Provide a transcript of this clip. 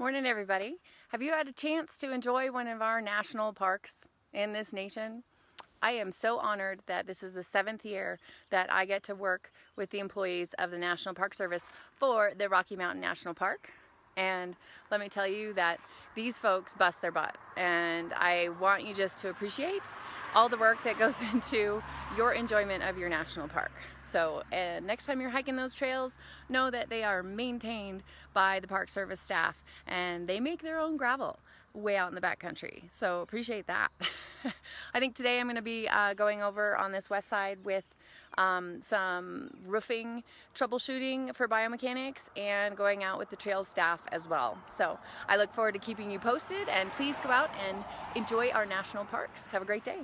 Morning, everybody. Have you had a chance to enjoy one of our national parks in this nation? I am so honored that this is the 7th year that I get to work with the employees of the National Park Service for the Rocky Mountain National Park. And let me tell you that these folks bust their butt. And I want you just to appreciate all the work that goes into your enjoyment of your national park. So next time you're hiking those trails, know that they are maintained by the Park Service staff, and they make their own gravel way out in the backcountry. So appreciate that. I think today I'm going to be going over on this west side with some roofing troubleshooting for biomechanics and going out with the trail staff as well. So I look forward to keeping you posted, and please go out and enjoy our national parks. Have a great day.